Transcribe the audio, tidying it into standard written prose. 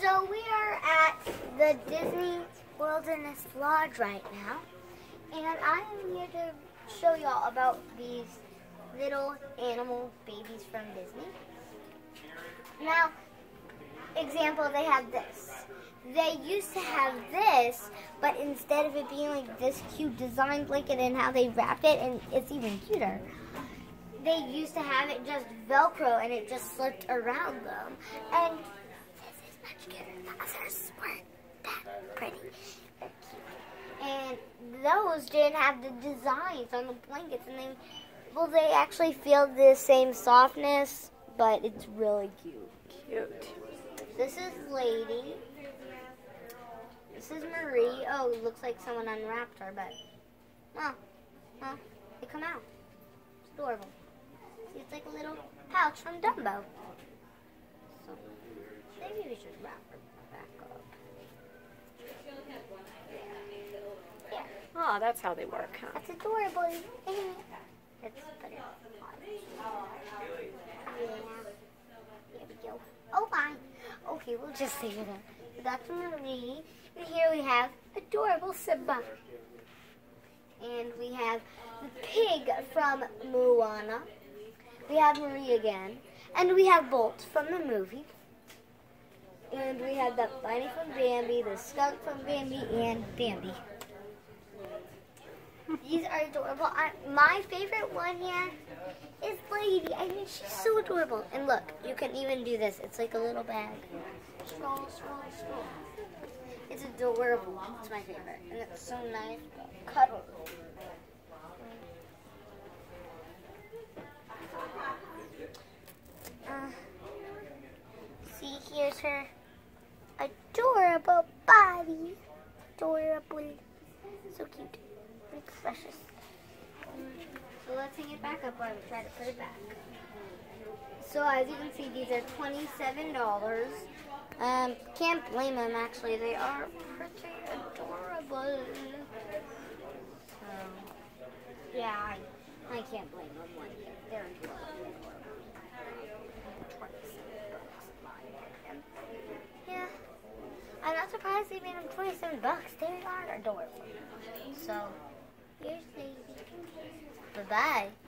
So we are at the Disney Wilderness Lodge right now, and I am here to show y'all about these little animal babies from Disney. Now, example, they have this. They used to have this, but instead of it being like this cute design blanket and how they wrap it, and it's even cuter, they used to have it just Velcro and it just slipped around them. And this is much cuter. The others weren't that pretty. And those didn't have the designs on the blankets, and they actually feel the same softness, but it's really cute. Cute. This is Lady. This is Marie. Oh, it looks like someone unwrapped her, but well, they come out. It's adorable. See, it's like a little pouch from Dumbo. So maybe we should wrap her back up. Yeah. Oh, that's how they work, huh? That's adorable. Let's put it on. There we go. Oh, fine. Okay, we'll just leave it up. That's Marie. And here we have adorable Simba. And we have the pig from Moana. We have Marie again. And we have Bolt from the movie. And we have the bunny from Bambi, the skunk from Bambi, and Bambi. These are adorable. My favorite one here is Lady. I mean, she's so adorable. And look, you can even do this. It's like a little bag. Stroll, stroll, stroll. It's adorable. It's my favorite. And it's so nice. Cuddle. See, here's her adorable body. Adorable. So cute. It's precious. So let's hang it back up while we try to put it back. So as you can see, these are $27. Can't blame them, actually. They are pretty adorable. So, yeah, I can't blame them. They're adorable. Yeah. I'm not surprised they made them $27. They are adorable. So, here's Daisy. Bye-bye.